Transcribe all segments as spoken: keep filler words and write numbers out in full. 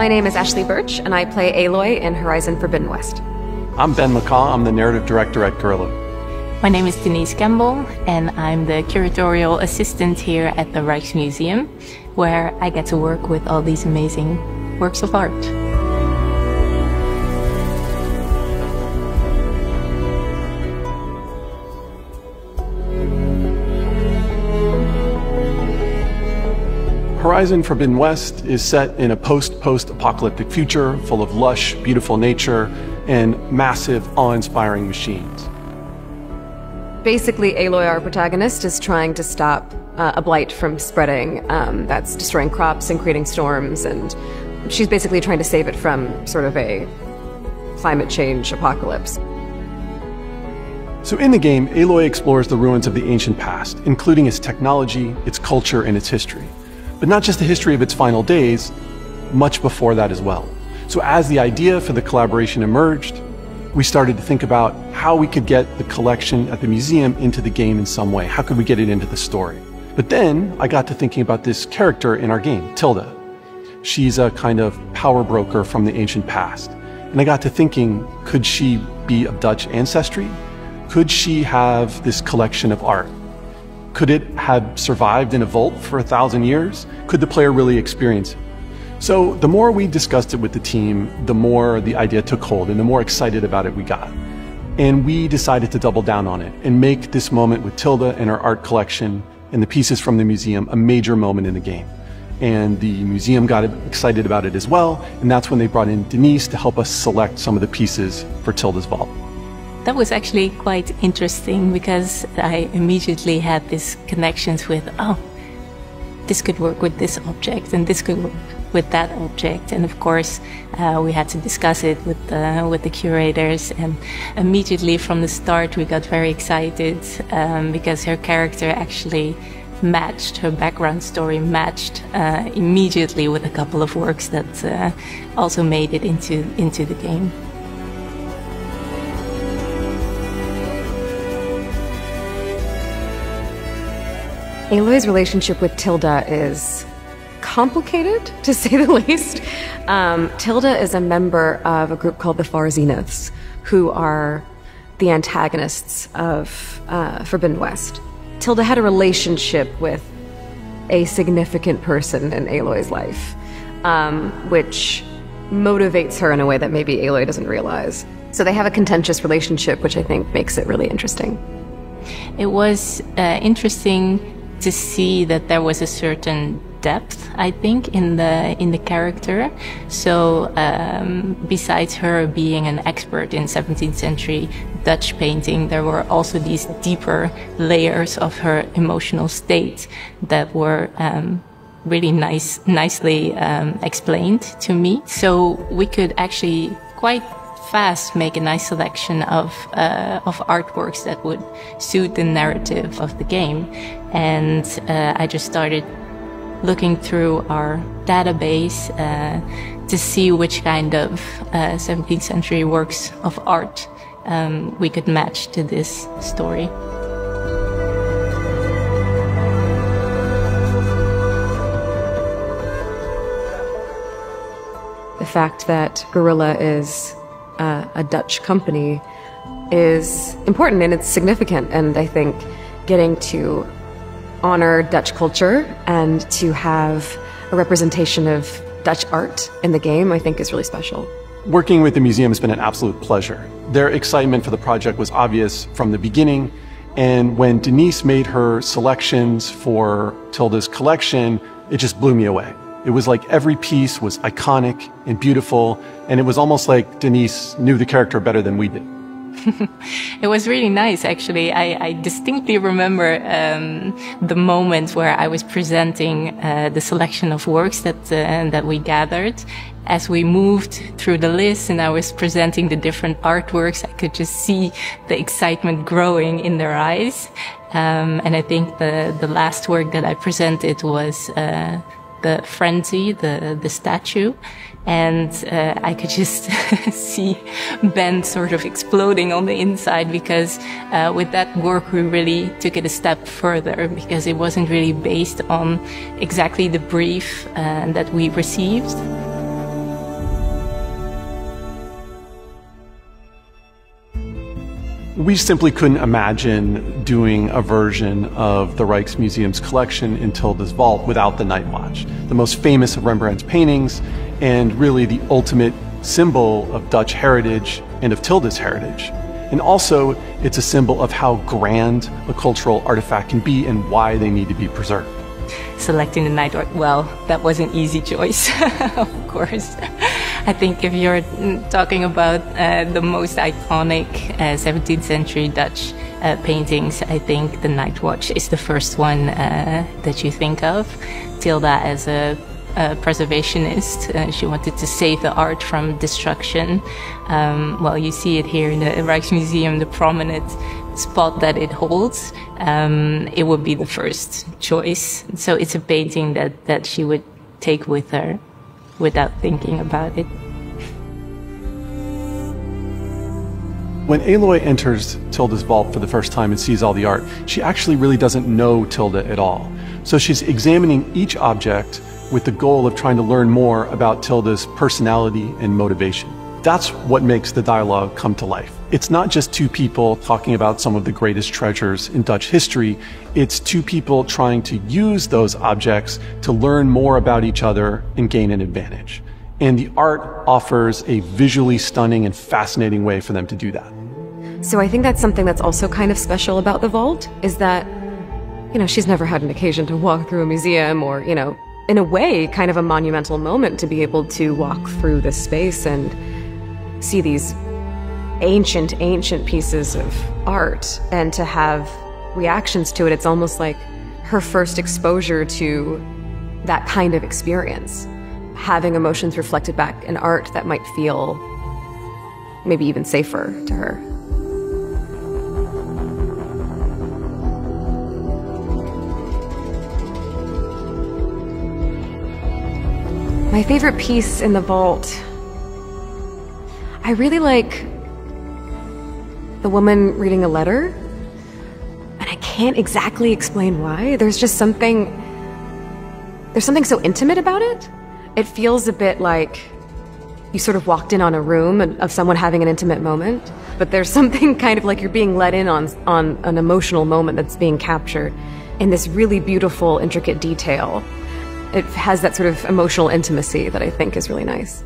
My name is Ashley Birch, and I play Aloy in Horizon Forbidden West. I'm Ben McCaw, I'm the narrative director at Guerrilla. My name is Denise Campbell, and I'm the curatorial assistant here at the Rijksmuseum, where I get to work with all these amazing works of art. Horizon Forbidden West is set in a post-post-apocalyptic future full of lush, beautiful nature and massive, awe-inspiring machines. Basically, Aloy, our protagonist, is trying to stop uh, a blight from spreading um, that's destroying crops and creating storms, and she's basically trying to save it from sort of a climate change apocalypse. So in the game, Aloy explores the ruins of the ancient past, including its technology, its culture, and its history. But not just the history of its final days, much before that as well. So as the idea for the collaboration emerged, we started to think about how we could get the collection at the museum into the game in some way. How could we get it into the story? But then I got to thinking about this character in our game, Tilda. She's a kind of power broker from the ancient past. And I got to thinking, could she be of Dutch ancestry? Could she have this collection of art? Could it have survived in a vault for a thousand years? Could the player really experience it? So the more we discussed it with the team, the more the idea took hold and the more excited about it we got. And we decided to double down on it and make this moment with Tilda and her art collection and the pieces from the museum a major moment in the game. And the museum got excited about it as well, and that's when they brought in Denise to help us select some of the pieces for Tilda's vault. That was actually quite interesting because I immediately had these connections with, oh, this could work with this object and this could work with that object. And of course, uh, we had to discuss it with the, with the curators. And immediately from the start, we got very excited um, because her character actually matched, her background story matched uh, immediately with a couple of works that uh, also made it into, into the game. Aloy's relationship with Tilda is complicated, to say the least. Um, Tilda is a member of a group called the Far Zeniths, who are the antagonists of uh, Forbidden West. Tilda had a relationship with a significant person in Aloy's life, um, which motivates her in a way that maybe Aloy doesn't realize. So they have a contentious relationship, which I think makes it really interesting. It was uh, interesting to see that there was a certain depth, I think, in the in the character. So um, besides her being an expert in seventeenth century Dutch painting, there were also these deeper layers of her emotional state that were um, really nice, nicely um, explained to me. So we could actually quite fast make a nice selection of uh, of artworks that would suit the narrative of the game. And uh, I just started looking through our database uh, to see which kind of uh, seventeenth century works of art um, we could match to this story. The fact that Guerrilla is Uh, a Dutch company is important and it's significant, and I think getting to honor Dutch culture and to have a representation of Dutch art in the game, I think, is really special. Working with the museum has been an absolute pleasure. Their excitement for the project was obvious from the beginning, and when Denise made her selections for Tilda's collection, it just blew me away. It was like every piece was iconic and beautiful, and it was almost like Denise knew the character better than we did. It was really nice, actually. I, I distinctly remember um, the moment where I was presenting uh, the selection of works that, uh, that we gathered. As we moved through the list and I was presenting the different artworks, I could just see the excitement growing in their eyes. Um, and I think the, the last work that I presented was Uh, the frenzy, the, the statue, and uh, I could just see Ben sort of exploding on the inside, because uh, with that work we really took it a step further, because it wasn't really based on exactly the brief uh, that we received. We simply couldn't imagine doing a version of the Rijksmuseum's collection in Tilda's vault without the Night Watch, the most famous of Rembrandt's paintings and really the ultimate symbol of Dutch heritage and of Tilda's heritage. And also, it's a symbol of how grand a cultural artifact can be and why they need to be preserved. Selecting the Night Watch, well, that was an easy choice, of course. I think if you're talking about uh, the most iconic uh, seventeenth century Dutch uh, paintings, I think the Night Watch is the first one uh, that you think of. Tilda, as a Uh, preservationist, uh, she wanted to save the art from destruction. Um, well, you see it here in the Rijksmuseum, the prominent spot that it holds. Um, it would be the first choice. So it's a painting that, that she would take with her without thinking about it. When Aloy enters Tilda's vault for the first time and sees all the art, she actually really doesn't know Tilda at all. So she's examining each object with the goal of trying to learn more about Tilda's personality and motivation. That's what makes the dialogue come to life. It's not just two people talking about some of the greatest treasures in Dutch history. It's two people trying to use those objects to learn more about each other and gain an advantage. And the art offers a visually stunning and fascinating way for them to do that. So I think that's something that's also kind of special about the vault, is that, you know, she's never had an occasion to walk through a museum or, you know, in a way, kind of a monumental moment to be able to walk through this space and see these ancient, ancient pieces of art and to have reactions to it. It's almost like her first exposure to that kind of experience, having emotions reflected back in art that might feel maybe even safer to her. My favorite piece in the vault, I really like the woman reading a letter, and I can't exactly explain why. There's just something, there's something so intimate about it. It feels a bit like you sort of walked in on a room of someone having an intimate moment, but there's something kind of like you're being let in on, on an emotional moment that's being captured in this really beautiful, intricate detail. It has that sort of emotional intimacy that I think is really nice.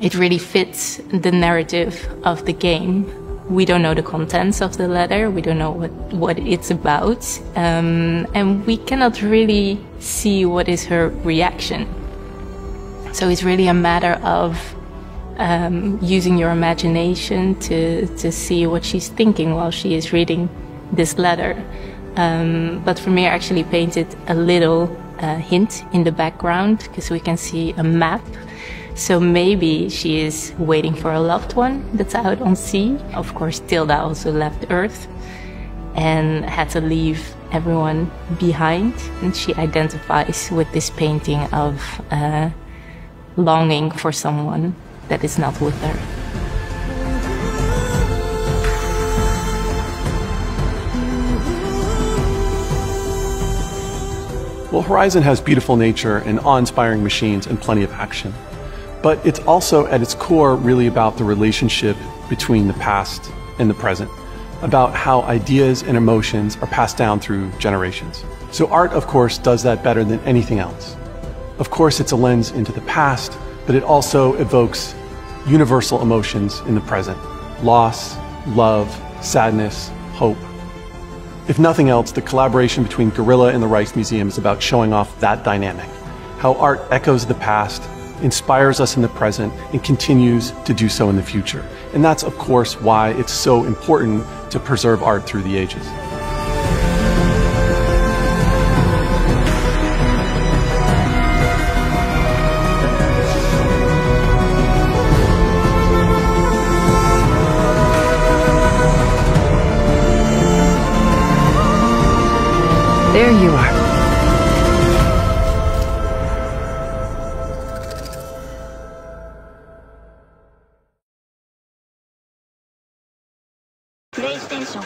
It really fits the narrative of the game. We don't know the contents of the letter, we don't know what, what it's about, um, and we cannot really see what is her reaction. So it's really a matter of um, using your imagination to, to see what she's thinking while she is reading this letter. Um, but Vermeer actually painted a little Uh, hint in the background, because we can see a map. So maybe she is waiting for a loved one that's out on sea. Of course, Tilda also left Earth and had to leave everyone behind. And she identifies with this painting of uh, longing for someone that is not with her. Well, Horizon has beautiful nature and awe-inspiring machines and plenty of action, but it's also at its core really about the relationship between the past and the present, about how ideas and emotions are passed down through generations. So art, of course, does that better than anything else. Of course, it's a lens into the past, but it also evokes universal emotions in the present: loss, love, sadness, hope. If nothing else, the collaboration between Guerrilla and the Rijksmuseum is about showing off that dynamic, how art echoes the past, inspires us in the present, and continues to do so in the future. And that's, of course, why it's so important to preserve art through the ages. There you are. PlayStation.